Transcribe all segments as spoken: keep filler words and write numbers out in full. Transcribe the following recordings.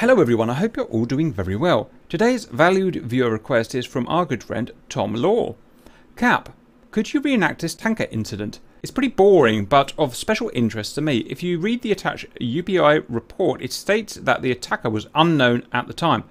Hello everyone, I hope you're all doing very well. Today's valued viewer request is from our good friend Tom Law. Cap, could you reenact this tanker incident? It's pretty boring, but of special interest to me. If you read the attached U P I report, it states that the attacker was unknown at the time.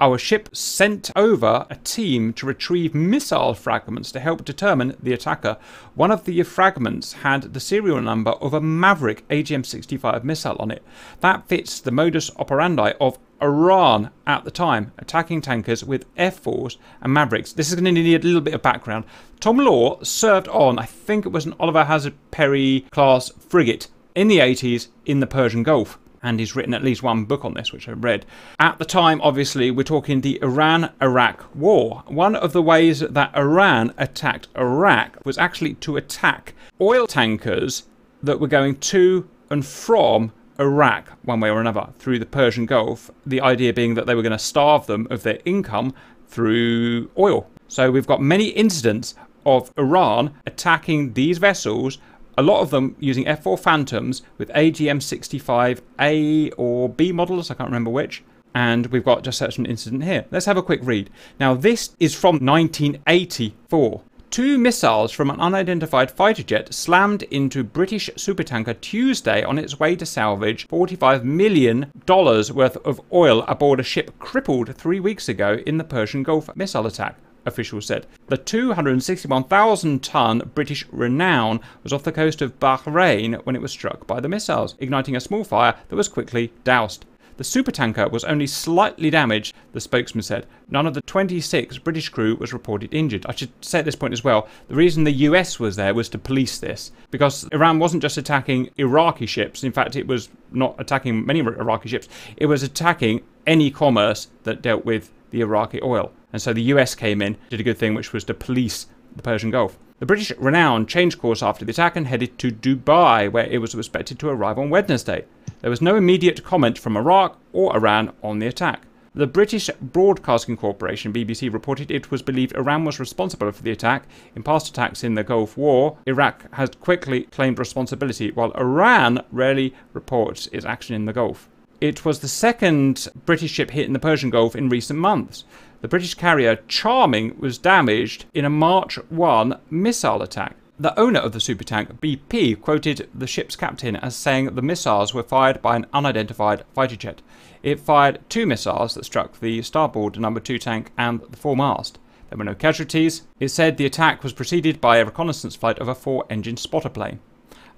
Our ship sent over a team to retrieve missile fragments to help determine the attacker. One of the fragments had the serial number of a Maverick A G M sixty-five missile on it. That fits the modus operandi of Iran at the time, attacking tankers with F fours and Mavericks. This is going to need a little bit of background. Tom Law served on, I think it was an Oliver Hazard Perry class frigate in the eighties in the Persian Gulf, and he's written at least one book on this, which I read. At the time, obviously, we're talking the Iran-Iraq War. One of the ways that Iran attacked Iraq was actually to attack oil tankers that were going to and from Iraq one way or another through the Persian Gulf, the idea being that they were going to starve them of their income through oil. So we've got many incidents of Iran attacking these vessels, a lot of them using F four Phantoms with A G M sixty-five A or B models, I can't remember which, and we've got just such an incident here. Let's have a quick read. Now this is from nineteen eighty-four. Two missiles from an unidentified fighter jet slammed into British supertanker Tuesday on its way to salvage forty-five million dollars worth of oil aboard a ship crippled three weeks ago in the Persian Gulf missile attack, officials said. The two hundred sixty-one thousand ton British Renown was off the coast of Bahrain when it was struck by the missiles, igniting a small fire that was quickly doused. The supertanker was only slightly damaged, the spokesman said. None of the twenty-six British crew was reported injured. I should say at this point as well, the reason the U S was there was to police this, because Iran wasn't just attacking Iraqi ships. In fact, it was not attacking many Iraqi ships. It was attacking any commerce that dealt with the Iraqi oil. And so the U S came in, did a good thing, which was to police the Persian Gulf. The British Renown changed course after the attack and headed to Dubai, where it was expected to arrive on Wednesday. There was no immediate comment from Iraq or Iran on the attack. The British Broadcasting Corporation, B B C, reported it was believed Iran was responsible for the attack. In past attacks in the Gulf War, Iraq has quickly claimed responsibility, while Iran rarely reports its action in the Gulf. It was the second British ship hit in the Persian Gulf in recent months. The British carrier Charming was damaged in a March first missile attack. The owner of the supertank, B P, quoted the ship's captain as saying the missiles were fired by an unidentified fighter jet. It fired two missiles that struck the starboard number two tank and the foremast. There were no casualties. It said the attack was preceded by a reconnaissance flight of a four-engine spotter plane.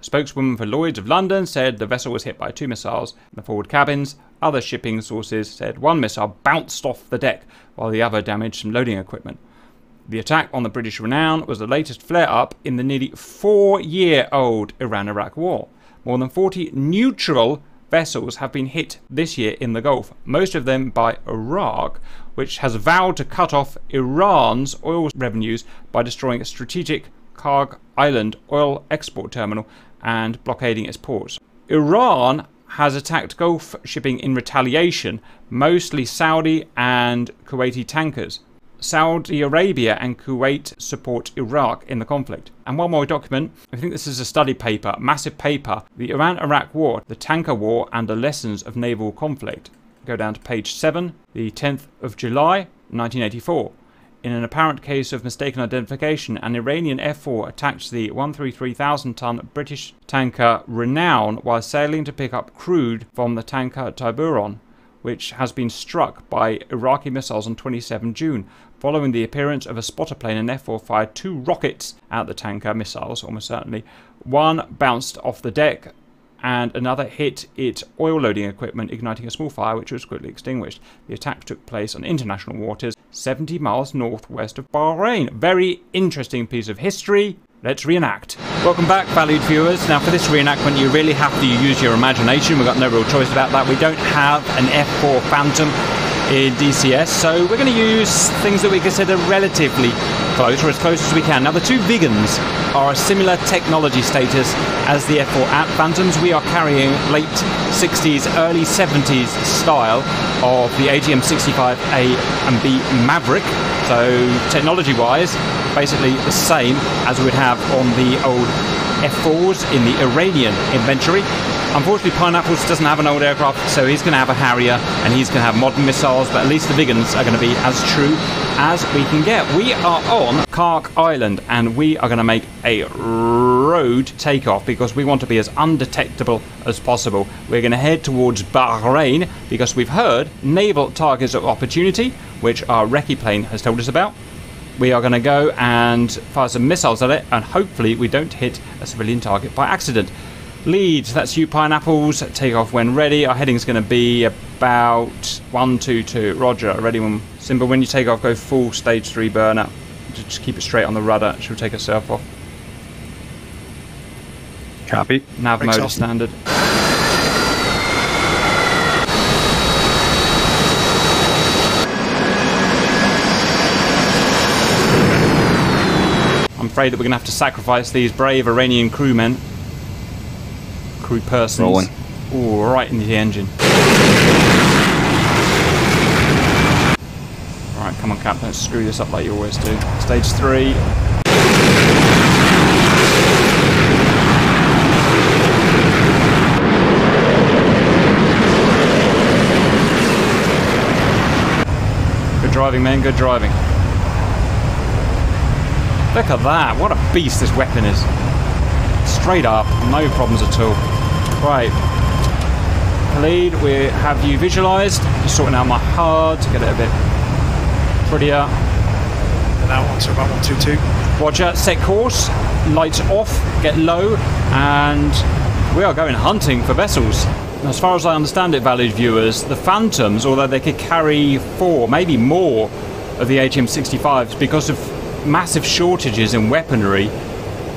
A spokeswoman for Lloyd's of London said the vessel was hit by two missiles in the forward cabins. Other shipping sources said one missile bounced off the deck, while the other damaged some loading equipment. The attack on the British Renown was the latest flare-up in the nearly four-year-old Iran-Iraq War. More than forty neutral vessels have been hit this year in the Gulf, most of them by Iraq, which has vowed to cut off Iran's oil revenues by destroying a strategic Kharg Island oil export terminal and blockading its ports. Iran has attacked Gulf shipping in retaliation, mostly Saudi and Kuwaiti tankers. Saudi Arabia and Kuwait support Iraq in the conflict. And one more document, I think this is a study paper, massive paper, the Iran-Iraq War, the Tanker War and the Lessons of Naval Conflict. Go down to page seven, the tenth of July nineteen eighty-four. In an apparent case of mistaken identification, an Iranian F four attacked the one hundred thirty-three thousand ton British tanker Renown while sailing to pick up crude from the tanker Tiburon, which has been struck by Iraqi missiles on the twenty-seventh of June. Following the appearance of a spotter plane, an F four fired two rockets at the tanker, missiles almost certainly. One bounced off the deck and another hit its oil loading equipment, igniting a small fire which was quickly extinguished. The attack took place on international waters seventy miles northwest of Bahrain. Very interesting piece of history. Let's reenact. Welcome back, valued viewers. Now for this reenactment you really have to use your imagination. We've got no real choice about that. We don't have an F four Phantom in D C S, so we're going to use things that we consider relatively close, or as close as we can. Now the two Viggens are a similar technology status as the F four at Phantoms. We are carrying late sixties, early seventies style of the A G M sixty-five A and B Maverick, so technology wise basically the same as we would have on the old F fours in the Iranian inventory. Unfortunately, Pineapples doesn't have an old aircraft, so he's going to have a Harrier, and he's going to have modern missiles, but at least the Viggens are going to be as true as we can get. We are on Kharg Island, and we are going to make a road takeoff because we want to be as undetectable as possible. We're going to head towards Bahrain because we've heard naval targets of opportunity, which our recce plane has told us about. We are going to go and fire some missiles at it, and hopefully we don't hit a civilian target by accident. Leeds, that's you, Pineapples. Take off when ready. Our heading's going to be about one two two. Roger, ready when... Simba, when you take off, go full stage three burner. Just keep it straight on the rudder. She'll take herself off. Copy. Nav mode is standard. I'm afraid that we're going to have to sacrifice these brave Iranian crewmen. Crew persons. Rolling. Ooh, right into the engine. Alright, come on, Captain, don't screw this up like you always do. Stage three. Good driving, men, good driving. Look at that, what a beast this weapon is. Straight up, no problems at all. Right, Khalid, we have you visualised. Just sorting out my H U D to get it a bit prettier. And that one's about one two two. Roger, set course, lights off, get low, and we are going hunting for vessels. And as far as I understand it, valued viewers, the Phantoms, although they could carry four, maybe more, of the A G M sixty-fives, because of massive shortages in weaponry,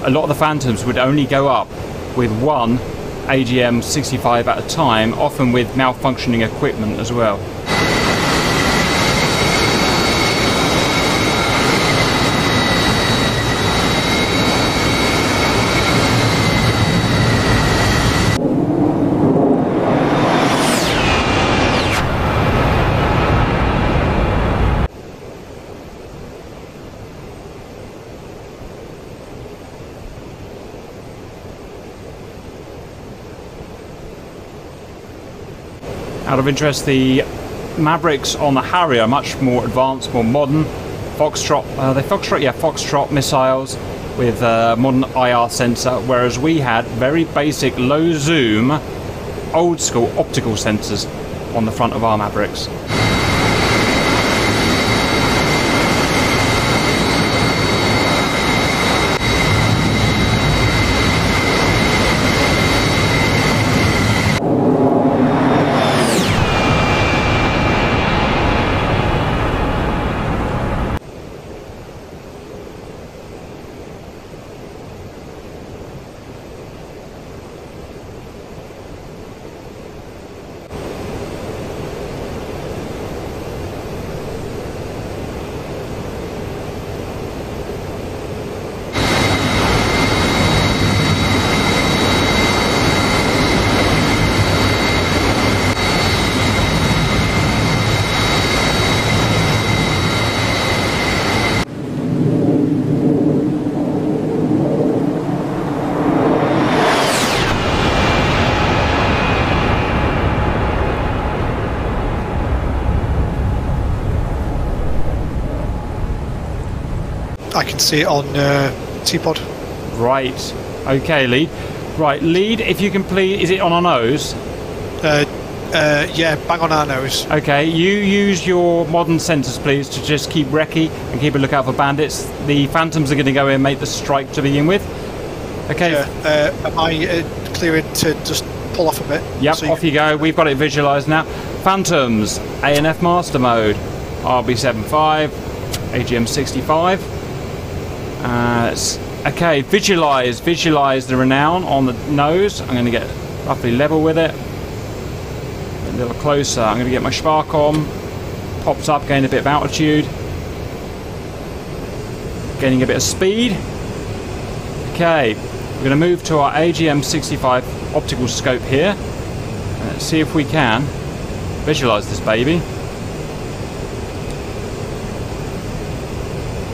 a lot of the Phantoms would only go up with one A G M sixty-five at a time, often with malfunctioning equipment as well. Out of interest, the Mavericks on the Harrier are much more advanced, more modern. Foxtrot, uh, they Foxtrot, yeah, Foxtrot missiles with uh, modern I R sensor, whereas we had very basic, low zoom, old school optical sensors on the front of our Mavericks. I can see it on uh, T-Pod. Right. Okay, Lead. Right, Lead, if you can please... Is it on our nose? Uh, uh, yeah, bang on our nose. Okay, you use your modern sensors, please, to just keep recce and keep a lookout for bandits. The Phantoms are going to go in and make the strike to begin with. Okay. Yeah, uh, am I uh, cleared to just pull off a bit? Yep, so off you, you go. We've got it visualised now. Phantoms, A N F master mode, R B seventy-five, A G M sixty-five. Uh, okay, visualise, visualise the Renown on the nose. I'm going to get roughly level with it. A little closer. I'm going to get my Sparkom. Pops up, gain a bit of altitude. Gaining a bit of speed. Okay, we're going to move to our A G M sixty-five optical scope here. Let's see if we can visualise this baby.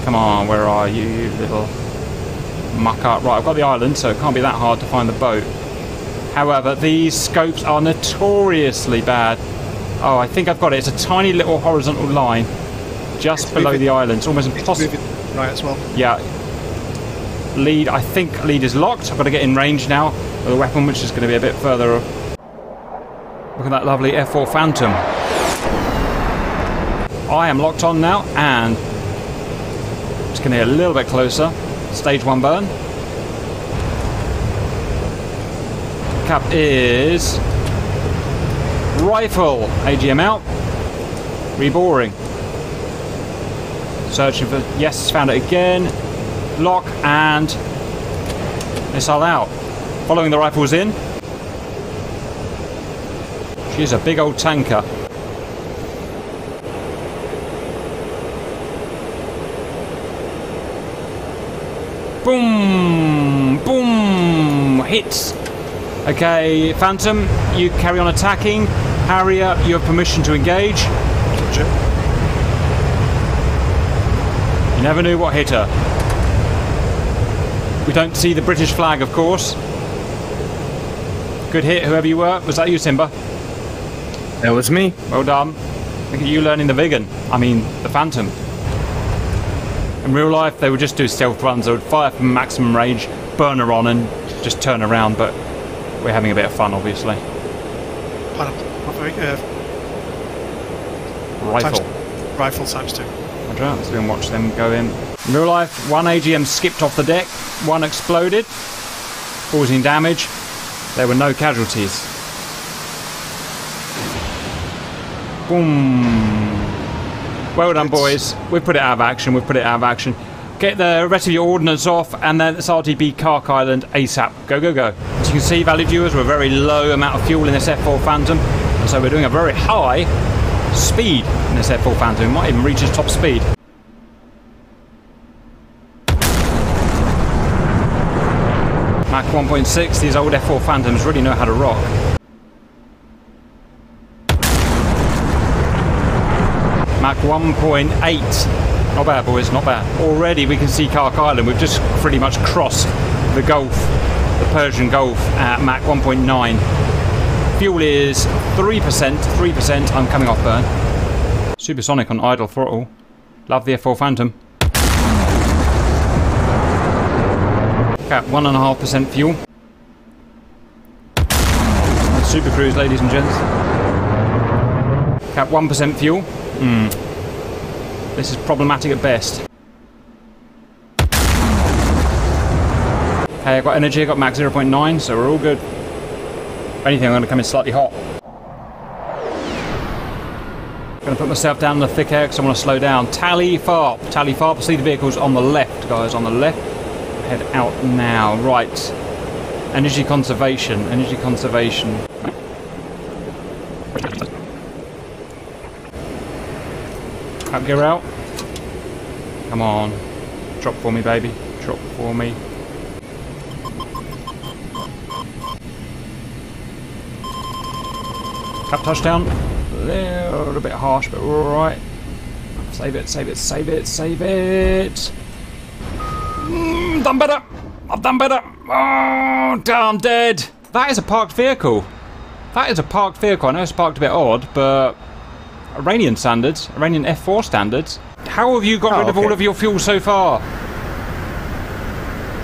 Come on, where are you, you little muck up? Right, I've got the island, so it can't be that hard to find the boat. However, these scopes are notoriously bad. Oh, I think I've got it. It's a tiny little horizontal line just below the island. It's almost impossible. Right as well. Yeah. Lead, I think lead is locked. I've got to get in range now with a weapon, which is going to be a bit further. Look at that lovely F four Phantom. I am locked on now, and just going to get a little bit closer. Stage one burn. Cap is rifle. A G M out. Reboring. Searching for, yes, found it again. Lock and missile out. Following the rifles in. She's a big old tanker. Boom! Boom! Hits! Okay, Phantom, you carry on attacking. Harrier, you have permission to engage. You never knew what hit her. We don't see the British flag, of course. Good hit, whoever you were. Was that you, Simba? That was me. Well done. Look at you learning the Viggen. I mean, the Phantom. In real life, they would just do stealth runs. They would fire from maximum range, burn her on, and just turn around. But we're having a bit of fun, obviously. Uh, rifle. Times, rifle times two. I don't know. So we can watch them go in. In real life, one A G M skipped off the deck, one exploded, causing damage. There were no casualties. Boom. Well done, boys. We've put it out of action. We've put it out of action. Get the rest of your ordnance off, and then it's R T B Kharg Island ASAP. Go, go, go. As you can see, valued viewers, we're a very low amount of fuel in this F four Phantom, so we're doing a very high speed in this F four Phantom. It might even reach its top speed. Mach one point six, these old F four Phantoms really know how to rock. Mach one point eight. Not bad, boys, not bad. Already we can see Kharg Island. We've just pretty much crossed the Gulf, the Persian Gulf, at Mach one point nine. Fuel is three percent, three percent. I'm coming off burn. Supersonic on idle throttle. Love the F four Phantom. Cap one and a half percent fuel. That's Super Cruise, ladies and gents. Cap one percent fuel. Mm. This is problematic at best. Hey, I've got energy. I've got max zero point nine, so we're all good. If anything, I'm going to come in slightly hot. I'm going to put myself down in the thick air because I want to slow down. Tally farp, tally farp. See the vehicles on the left, guys, on the left. Head out now. Right. Energy conservation. Energy conservation. Up gear out. Come on. Drop for me, baby. Drop for me. Cap touchdown. A little bit harsh, but we're alright. Save it, save it, save it, save it. Mm, done better. I've done better. Oh, damn, dead. That is a parked vehicle. That is a parked vehicle. I know it's parked a bit odd, but Iranian standards, Iranian F four standards. How have you got oh, rid of okay. all of your fuel so far?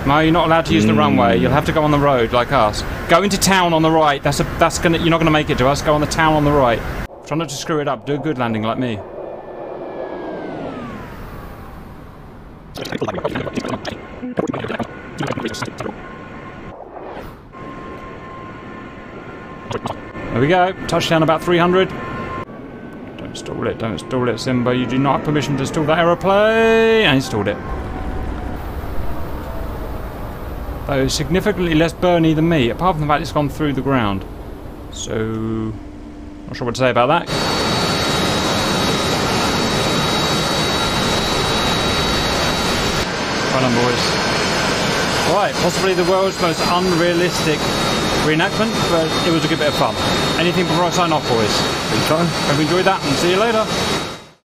No, you're not allowed to use mm. the runway. You'll have to go on the road like us. Go into town on the right. That's a. That's gonna. You're not gonna make it to us. Go on the town on the right. Try not to screw it up. Do a good landing like me. There we go, touchdown about three hundred. Don't stall it, don't stall it, Simba. You do not have permission to stall that aeroplane. I installed it. Though significantly less burny than me, apart from the fact it's gone through the ground. So, not sure what to say about that. Well done, boys. Right, possibly the world's most unrealistic reenactment, but it was a good bit of fun. Anything before I sign off, boys? Been fun. Hope you enjoyed that, and see you later.